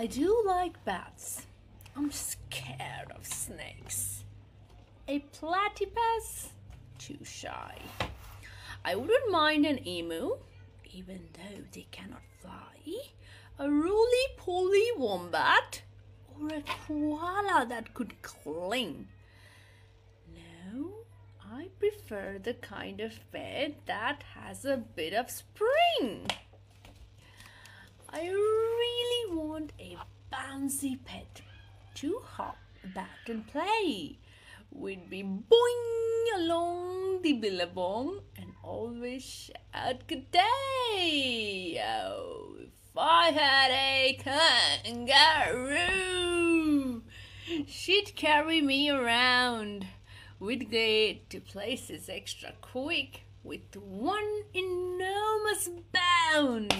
I do like bats. I'm scared of snakes. A platypus? Too shy. I wouldn't mind an emu, even though they cannot fly. A roly-poly wombat? Or a koala that could cling? No, I prefer the kind of bed that has a bit of spring. I really want a bouncy pet to hop about and play. We'd be boing along the billabong and always shout good day. Oh, if I had a kangaroo, she'd carry me around. We'd get to places extra quick with one enormous bound.